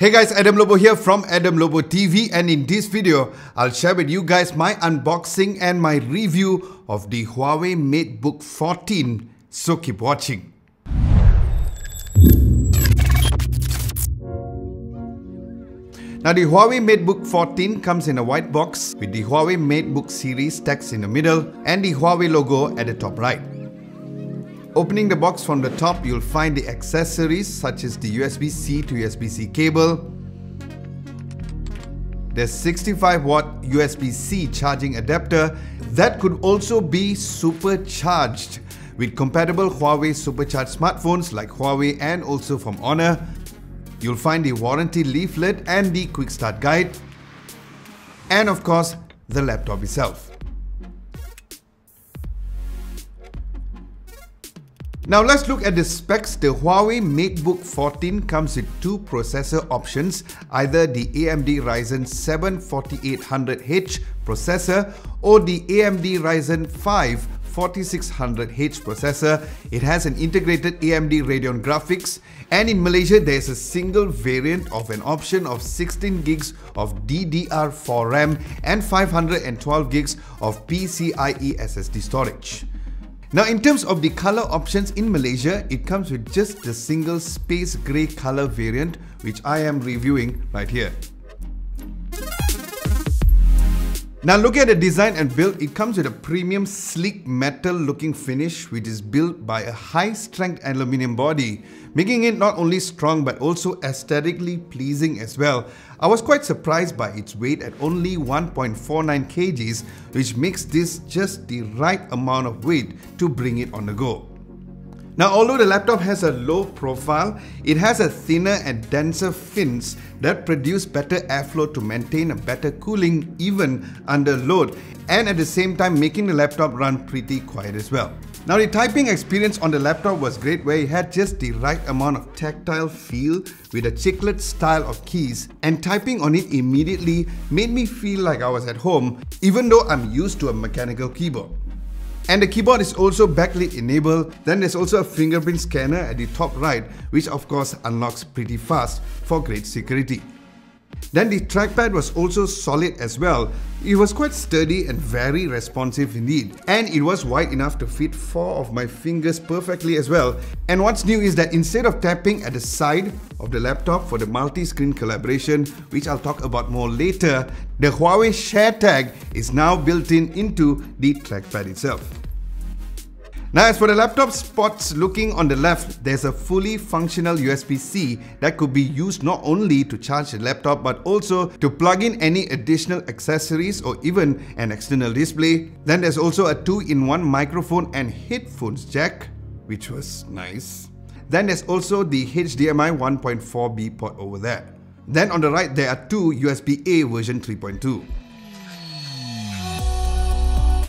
Hey guys, Adam Lobo here from Adam Lobo TV, and in this video, I'll share with you guys my unboxing and my review of the Huawei Matebook 14, so keep watching. Now the Huawei Matebook 14 comes in a white box with the Huawei Matebook series text in the middle and the Huawei logo at the top right. Opening the box from the top, you'll find the accessories such as the USB-C to USB-C cable, the 65-watt USB-C charging adapter that could also be supercharged with compatible Huawei supercharged smartphones like Huawei and also from Honor. You'll find the warranty leaflet and the quick start guide, and of course the laptop itself. Now let's look at the specs. The Huawei Matebook 14 comes with two processor options, either the AMD Ryzen 7 4800H processor or the AMD Ryzen 5 4600H processor. It has an integrated AMD Radeon graphics, and in Malaysia there is a single variant of an option of 16 gigs of DDR4 RAM and 512 gigs of PCIe SSD storage. Now in terms of the color options in Malaysia, it comes with just the single space grey color variant, which I am reviewing right here. Now looking at the design and build, it comes with a premium sleek metal looking finish, which is built by a high strength aluminium body, making it not only strong but also aesthetically pleasing as well. I was quite surprised by its weight at only 1.49 kg, which makes this just the right amount of weight to bring it on the go. Now although the laptop has a low profile, it has a thinner and denser fins that produce better airflow to maintain a better cooling even under load, and at the same time making the laptop run pretty quiet as well. Now the typing experience on the laptop was great, where it had just the right amount of tactile feel with a chiclet style of keys, and typing on it immediately made me feel like I was at home, even though I'm used to a mechanical keyboard. And the keyboard is also backlit enabled. Then there's also a fingerprint scanner at the top right, which of course unlocks pretty fast for great security. Then the trackpad was also solid as well. It was quite sturdy and very responsive indeed, and it was wide enough to fit 4 of my fingers perfectly as well. And what's new is that instead of tapping at the side of the laptop for the multi-screen collaboration, which I'll talk about more later, the Huawei ShareTag is now built into the trackpad itself. Now as for the laptop spots, looking on the left, there's a fully functional USB-C that could be used not only to charge the laptop but also to plug in any additional accessories or even an external display. Then there's also a 2-in-1 microphone and headphones jack, which was nice. Then there's also the HDMI 1.4B port over there. Then on the right, there are two USB A version 3.2.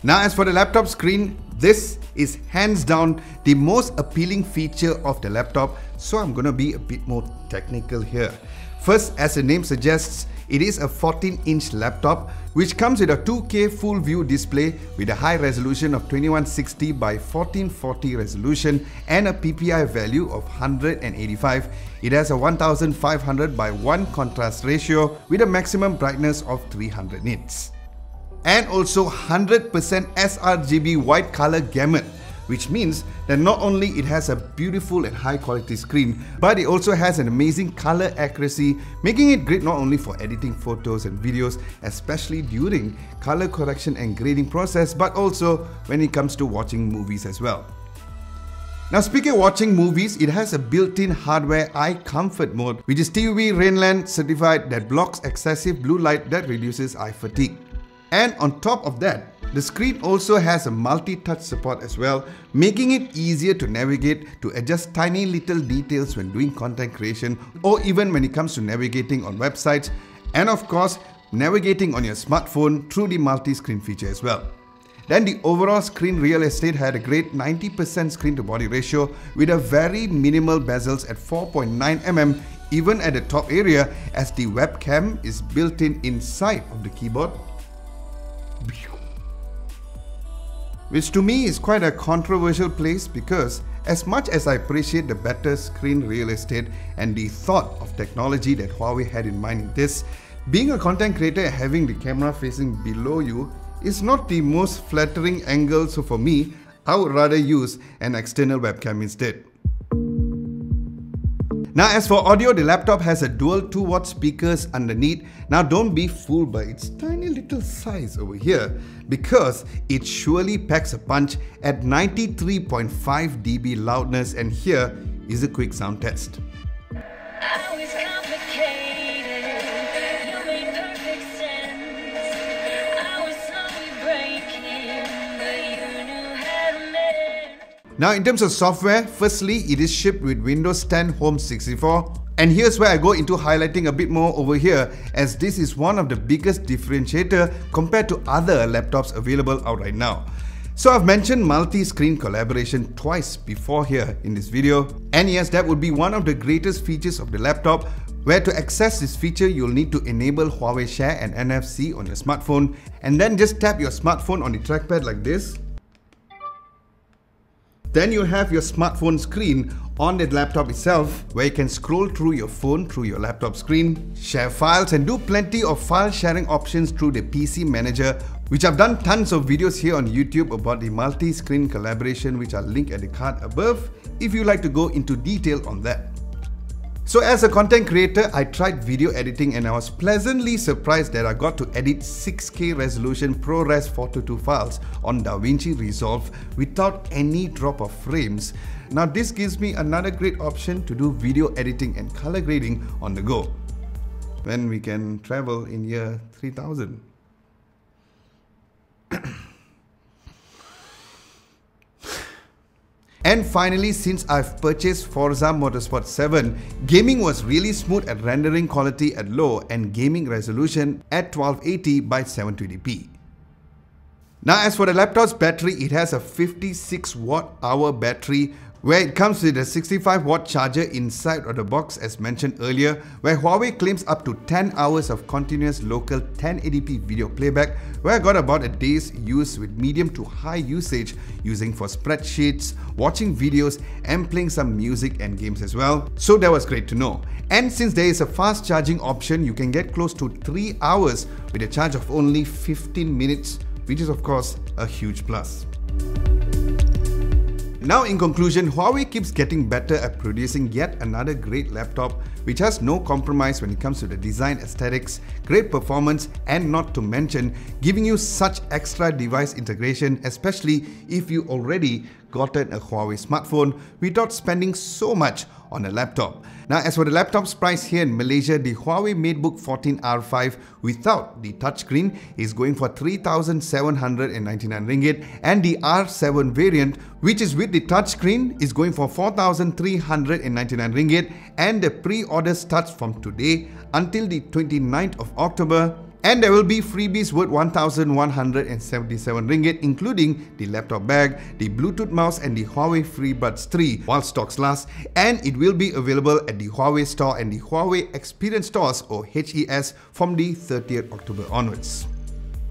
Now as for the laptop screen, this is hands down the most appealing feature of the laptop, so I'm gonna be a bit more technical here. First, as the name suggests, it is a 14-inch laptop which comes with a 2K full view display with a high resolution of 2160 by 1440 resolution and a PPI value of 185. It has a 1500 by 1 contrast ratio with a maximum brightness of 300 nits. And also 100% sRGB white color gamut, which means that not only it has a beautiful and high quality screen, but it also has an amazing color accuracy, making it great not only for editing photos and videos, especially during color correction and grading process, but also when it comes to watching movies as well. Now speaking of watching movies, it has a built-in hardware eye comfort mode, which is TUV Rainland certified, that blocks excessive blue light that reduces eye fatigue. And on top of that, the screen also has a multi-touch support as well, making it easier to navigate, to adjust tiny little details when doing content creation or even when it comes to navigating on websites, and of course navigating on your smartphone through the multi-screen feature as well. Then the overall screen real estate had a great 90% screen to body ratio with a very minimal bezels at 4.9 mm, even at the top area, as the webcam is built in inside of the keyboard, which to me is quite a controversial place because As much as I appreciate the better screen real estate and the thought of technology that Huawei had in mind in this, being a content creator and having the camera facing below you is not the most flattering angle, so for me, I would rather use an external webcam instead. Now as for audio, the laptop has a dual 2-watt speakers underneath. Now don't be fooled by its tiny little size over here, because it surely packs a punch at 93.5 dB loudness, and here is a quick sound test. Now in terms of software, firstly it is shipped with Windows 10 Home 64, and here's where I go into highlighting a bit more over here, as this is one of the biggest differentiator compared to other laptops available out right now. So I've mentioned multi-screen collaboration twice before here in this video, and yes, that would be one of the greatest features of the laptop, where to access this feature you'll need to enable Huawei Share and NFC on your smartphone, and then just tap your smartphone on the trackpad like this. Then you'll have your smartphone screen on the laptop itself, where you can scroll through your phone through your laptop screen, share files, and do plenty of file sharing options through the PC Manager, which I've done tons of videos here on YouTube about the multi-screen collaboration, which I'll link at the card above if you'd like to go into detail on that. So as a content creator, I tried video editing and I was pleasantly surprised that I got to edit 6K resolution ProRes 422 files on DaVinci Resolve without any drop of frames. Now this gives me another great option to do video editing and color grading on the go, when we can travel in year 3000. And finally, since I've purchased Forza Motorsport 7, gaming was really smooth at rendering quality at low and gaming resolution at 1280 by 720p. Now as for the laptop's battery, it has a 56 watt hour battery, where it comes with a 65 watt charger inside of the box as mentioned earlier, where Huawei claims up to 10 hours of continuous local 1080p video playback, where I got about a day's use with medium to high usage, using for spreadsheets, watching videos, and playing some music and games as well. So that was great to know. And since there is a fast charging option, you can get close to 3 hours with a charge of only 15 minutes, which is of course a huge plus. Now in conclusion, Huawei keeps getting better at producing yet another great laptop, which has no compromise when it comes to the design aesthetics, great performance, and not to mention giving you such extra device integration, especially if you already gotten a Huawei smartphone without spending so much on a laptop. Now as for the laptop's price here in Malaysia, the Huawei Matebook 14 R5 without the touchscreen is going for 3,799 ringgit, and the R7 variant, which is with the touchscreen, is going for 4,399 ringgit, and the pre-order starts from today until the 29th of October. And there will be freebies worth 1,177 ringgit, including the laptop bag, the Bluetooth mouse, and the Huawei Freebuds 3 while stocks last, and it will be available at the Huawei Store and the Huawei Experience Stores or HES from the 30th October onwards.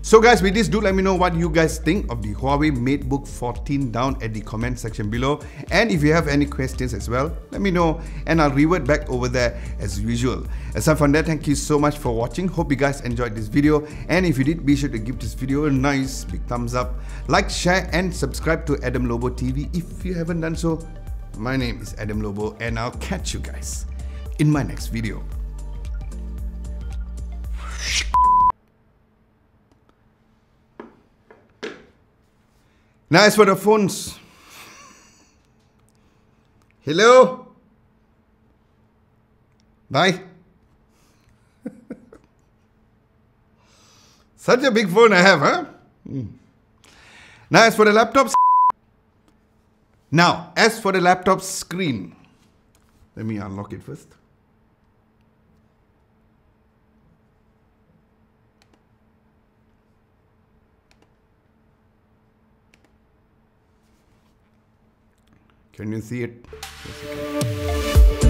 So guys, with this, do let me know what you guys think of the Huawei Matebook 14 down at the comment section below, and if you have any questions as well, let me know and I'll revert back over there as usual. Aside from that, thank you so much for watching. Hope you guys enjoyed this video, and if you did, be sure to give this video a nice big thumbs up, like, share, and subscribe to Adam Lobo TV if you haven't done so. My name is Adam Lobo, and I'll catch you guys in my next video. Now as for the phones. Hello? Bye. Such a big phone I have, huh? Now as for the laptop's screen. Let me unlock it first. Can you see it? Yes, you can.